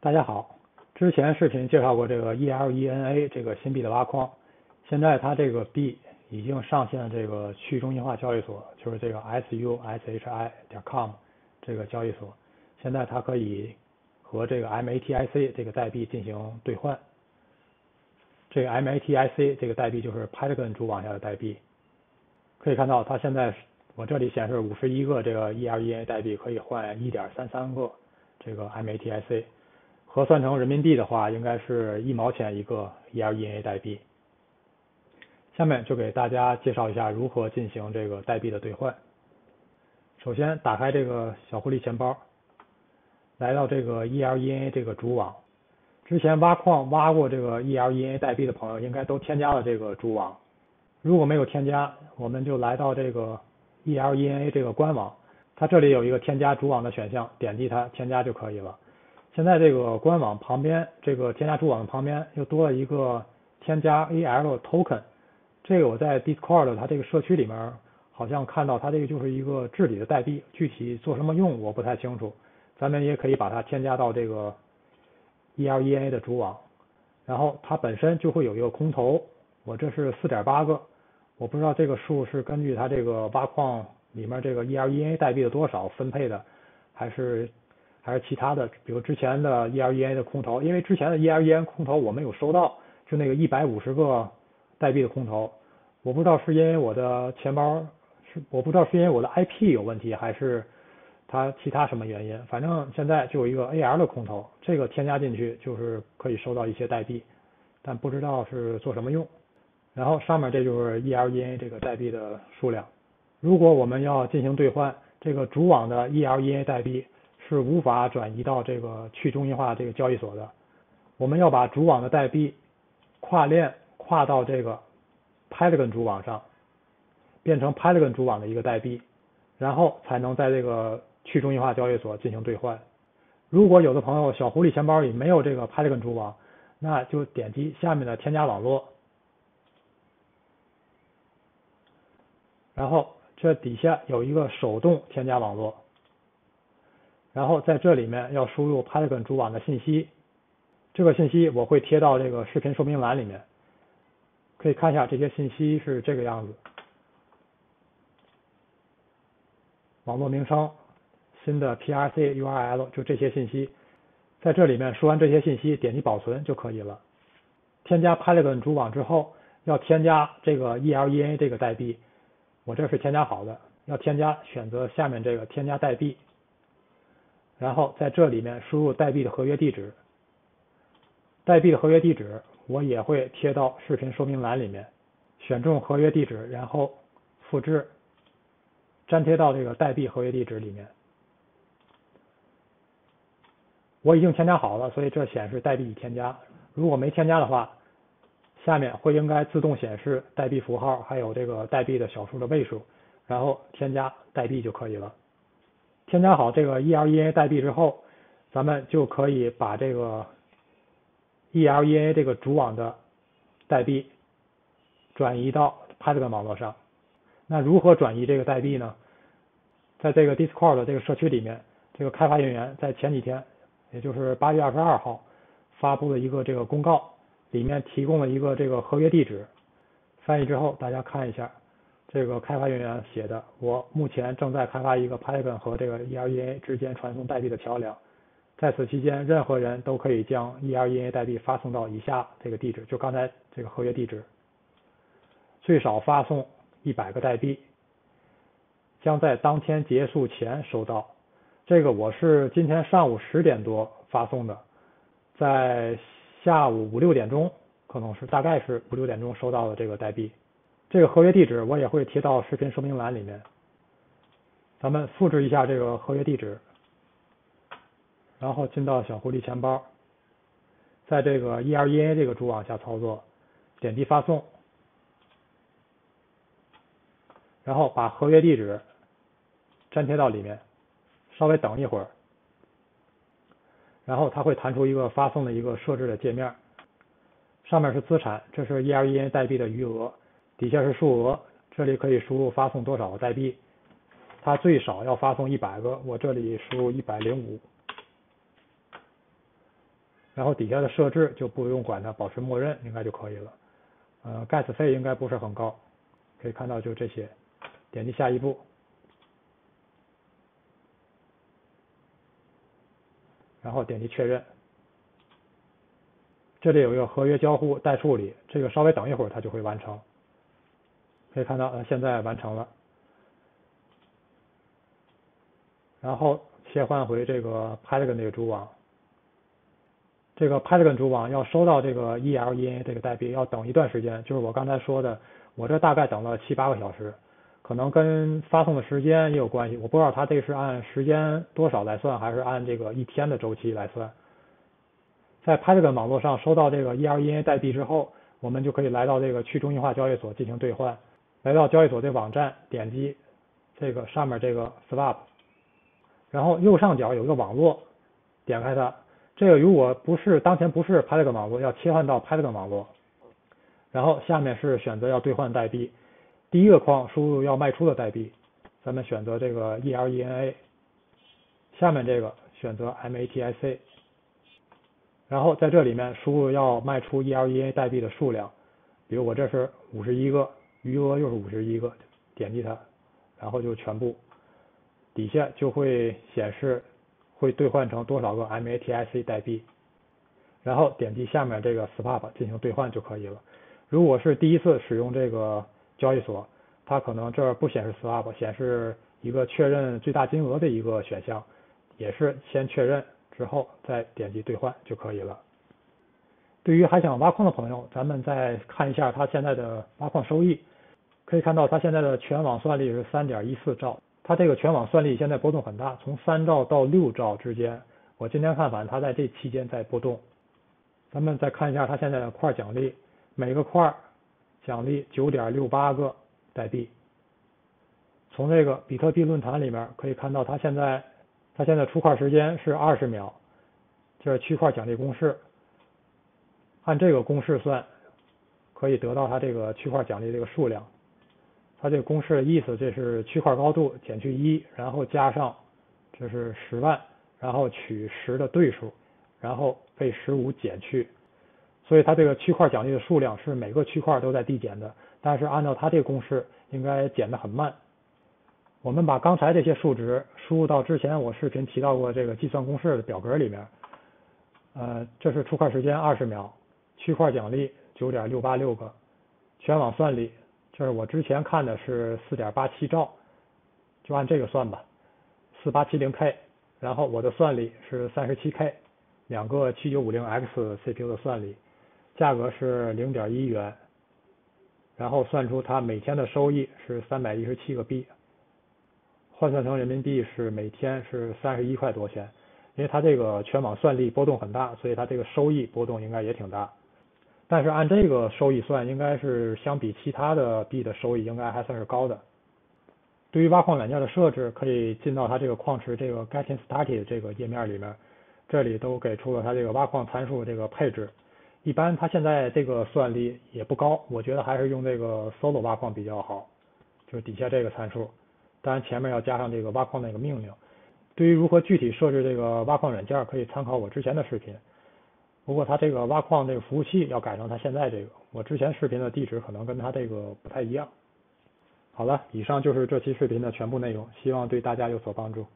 大家好，之前视频介绍过这个 ELENA 这个新币的挖矿，现在它这个币已经上线这个去中心化交易所，就是这个 SUSHI.com 这个交易所，现在它可以和这个 MATIC 这个代币进行兑换。这个 MATIC 这个代币就是 Polygon 主网下的代币，可以看到它现在我这里显示51个这个 ELENA 代币可以换 1.33 个这个 MATIC。 核算成人民币的话，应该是1毛钱一个 ELENA 代币。下面就给大家介绍一下如何进行这个代币的兑换。首先打开这个小狐狸钱包，来到这个 ELENA 这个主网。之前挖矿挖过这个 ELENA 代币的朋友，应该都添加了这个主网。如果没有添加，我们就来到这个 ELENA 这个官网，它这里有一个添加主网的选项，点击它添加就可以了。 现在这个官网旁边，这个添加主网旁边又多了一个添加 AL Token， 这个我在 Discord 它这个社区里面好像看到它这个就是一个治理的代币，具体做什么用我不太清楚。咱们也可以把它添加到这个 ELENA 的主网，然后它本身就会有一个空投，我这是 4.8 个，我不知道这个数是根据它这个挖矿里面这个 ELENA 代币的多少分配的，还是其他的，比如之前的 ELENA 的空投，因为之前的 ELENA 空投我没有收到，就那个150个代币的空投，我不知道是因为我的钱包我不知道是因为我的 IP 有问题，还是它其他什么原因，反正现在就有一个 AL 的空投，这个添加进去就是可以收到一些代币，但不知道是做什么用。然后上面这就是 ELENA 这个代币的数量。如果我们要进行兑换，这个主网的 ELENA 代币 是无法转移到这个去中心化这个交易所的。我们要把主网的代币跨链跨到这个 Polygon 主网上，变成 Polygon 主网的一个代币，然后才能在这个去中心化交易所进行兑换。如果有的朋友小狐狸钱包里没有这个 Polygon 主网，那就点击下面的添加网络，然后这底下有一个手动添加网络。 然后在这里面要输入 Polygon 主网的信息，这个信息我会贴到这个视频说明栏里面，可以看一下这些信息是这个样子：网络名称、新的 PRC URL， 就这些信息。在这里面输完这些信息，点击保存就可以了。添加 Polygon 主网之后，要添加这个 ELENA 这个代币，我这是添加好的，要添加选择下面这个添加代币。 然后在这里面输入代币的合约地址，代币的合约地址我也会贴到视频说明栏里面，选中合约地址，然后复制，粘贴到这个代币合约地址里面。我已经添加好了，所以这显示代币已添加。如果没添加的话，下面会应该自动显示代币符号，还有这个代币的小数的位数，然后添加代币就可以了。 添加好这个 ELENA 代币之后，咱们就可以把这个 ELENA 这个主网的代币转移到 Polygon 网络上。那如何转移这个代币呢？在这个 Discord 的这个社区里面，这个开发人员在前几天，也就是8月22号，发布了一个这个公告，里面提供了一个这个合约地址。翻译之后，大家看一下。 这个开发人员写的，我目前正在开发一个 Polygon 和这个 ELENA 之间传送代币的桥梁，在此期间，任何人都可以将 ELENA 代币发送到以下这个地址，就刚才这个合约地址，最少发送100个代币，将在当天结束前收到。这个我是今天上午10点多发送的，在下午5、6点钟，可能是大概是5、6点钟收到的这个代币。 这个合约地址我也会贴到视频说明栏里面，咱们复制一下这个合约地址，然后进到小狐狸钱包，在这个 ELENA 这个主网下操作，点击发送，然后把合约地址粘贴到里面，稍微等一会儿，然后它会弹出一个发送的一个设置的界面，上面是资产，这是 ELENA 代币的余额。 底下是数额，这里可以输入发送多少代币，它最少要发送100个，我这里输入105，然后底下的设置就不用管它，保持默认应该就可以了。盖子费应该不是很高，可以看到就这些。点击下一步，然后点击确认。这里有一个合约交互待处理，这个稍微等一会儿它就会完成。可以看到，现在完成了。然后切换回这个 Polygon 这个主网。 这个 Polygon 主网要收到这个 ELNA 这个代币，要等一段时间，就是我刚才说的，我这大概等了7、8个小时，可能跟发送的时间也有关系，我不知道它这是按时间多少来算，还是按这个一天的周期来算。在 Polygon 网络上收到这个 ELNA 代币之后，我们就可以来到这个去中心化交易所进行兑换，来到交易所这网站，点击这个上面这个 Swap， 然后右上角有一个网络，点开它。 这个如果不是当前不是 Polygon 网络，要切换到 Polygon 网络，然后下面是选择要兑换代币，第一个框输入要卖出的代币，咱们选择这个 ELENA， 下面这个选择 MATIC， 然后在这里面输入要卖出 ELENA 代币的数量，比如我这是51个，余额又是51个，点击它，然后就全部，底下就会显示。 会兑换成多少个 MATIC 代币，然后点击下面这个 Swap 进行兑换就可以了。如果是第一次使用这个交易所，它可能这儿不显示 Swap， 显示一个确认最大金额的一个选项，也是先确认之后再点击兑换就可以了。对于还想挖矿的朋友，咱们再看一下它现在的挖矿收益，可以看到它现在的全网算力是 3.14 兆。 它这个全网算力现在波动很大，从3兆到6兆之间。我今天看反，它在这期间在波动。咱们再看一下它现在的块奖励，每个块奖励 9.68 个代币。从这个比特币论坛里面可以看到，它现在出块时间是20秒，这是区块奖励公式。按这个公式算，可以得到它这个区块奖励这个数量。 它这个公式的意思，这是区块高度减去1，然后加上这是10万，然后取10的对数，然后被15减去，所以它这个区块奖励的数量是每个区块都在递减的，但是按照它这个公式应该减得很慢。我们把刚才这些数值输入到之前我视频提到过这个计算公式的表格里面，这是出块时间20秒，区块奖励 9.686 个，全网算力。 就是我之前看的是 4.87 兆，就按这个算吧， 4870K， 然后我的算力是 37K， 两个 7950X CPU 的算力，价格是 0.1 元，然后算出它每天的收益是317个币，换算成人民币是每天是31块多钱，因为它这个全网算力波动很大，所以它这个收益波动应该也挺大。 但是按这个收益算，应该是相比其他的币的收益，应该还算是高的。对于挖矿软件的设置，可以进到它这个矿池这个 Getting Started 这个页面里面，这里都给出了它这个挖矿参数这个配置。一般它现在这个算力也不高，我觉得还是用这个 Solo 挖矿比较好，就是底下这个参数。当然前面要加上这个挖矿那个命令。对于如何具体设置这个挖矿软件，可以参考我之前的视频。 不过它这个挖矿这个服务器要改成它现在这个，我之前视频的地址可能跟它这个不太一样。好了，以上就是这期视频的全部内容，希望对大家有所帮助。